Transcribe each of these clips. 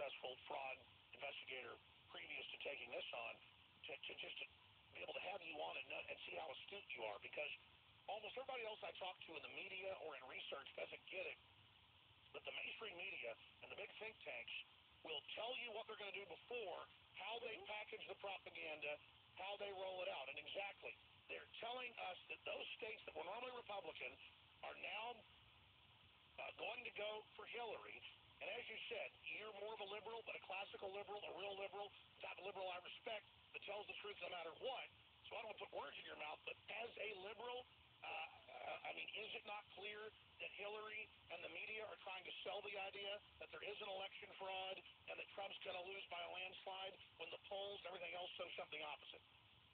successful fraud investigator previous to taking this on to just be able to have you on and see how astute you are, because almost everybody else I talk to in the media or in research doesn't get it, but the mainstream media and the big think tanks will tell you what they're going to do before, how they package the propaganda, how they roll it out, and exactly. They're telling us that those states that were normally Republican are now going to go for Hillary. And as you said, you're more of a liberal, but a classical liberal, a real liberal, the type of liberal I respect that tells the truth no matter what. So I don't want to put words in your mouth, but as a liberal, I mean, is it not clear that Hillary and the media are trying to sell the idea that there is an election fraud and that Trump's going to lose by a landslide when the polls and everything else show something opposite?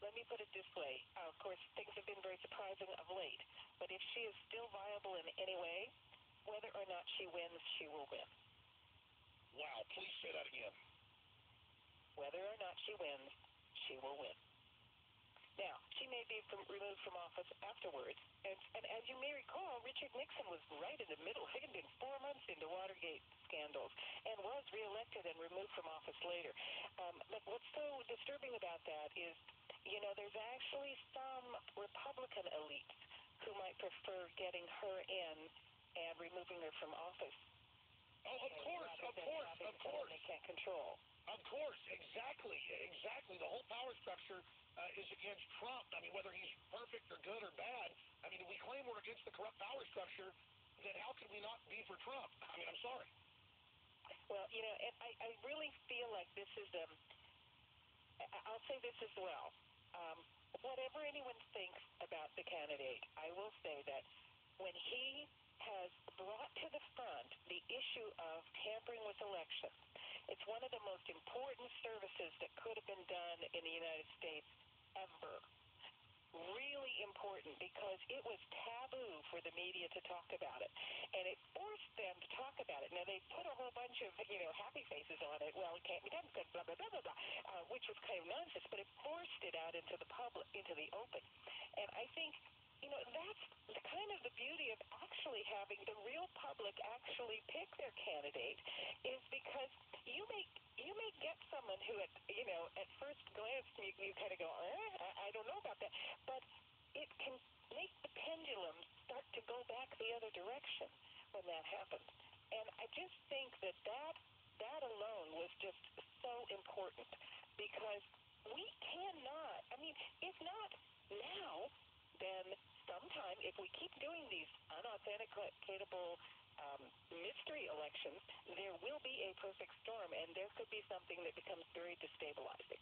Let me put it this way. Of course, things have been very surprising of late, but if she is still viable in any way, whether or not she wins, she will win. Wow, please say that again. Whether or not she wins, she will win. Now, she may be removed from office afterwards, and as you may recall, Richard Nixon was right in the middle. He had been 4 months into Watergate scandals and was reelected and removed from office later. But what's so disturbing about that is, you know, there's actually some Republican elites who might prefer getting her in and removing her from office. Oh, of course. They can't control. Of course, exactly. The whole power structure is against Trump. I mean, whether he's perfect or good or bad, I mean, if we claim we're against the corrupt power structure, then how can we not be for Trump? I mean, I'm sorry. Well, you know, and I really feel like this is I'll say this as well. Whatever anyone thinks about the candidate, I will say that when he has brought to the front the issue of tampering with elections, it's one of the most important services that could have been done in the United States ever. Really important, because it was taboo for the media to talk about it, and it forced them to talk about it. Now, they put a whole bunch of, you know, happy faces on it. Well, it can't be done because blah, blah, blah, blah, blah, which was kind of nonsense, but it forced it out into the public, into the open. And I think, you know, that's kind of the beauty of actually having the real public actually pick their candidate, is because you may get someone who, at first glance, you kind of go, I don't know about that. But it can make the pendulum start to go back the other direction when that happens. And I just think that alone was just so important, because we cannot, I mean, if not now, then sometime, if we keep doing these unauthenticatable mystery elections, there will be a perfect storm, and there could be something that becomes very destabilizing.